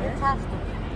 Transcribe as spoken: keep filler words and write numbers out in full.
Fantastic.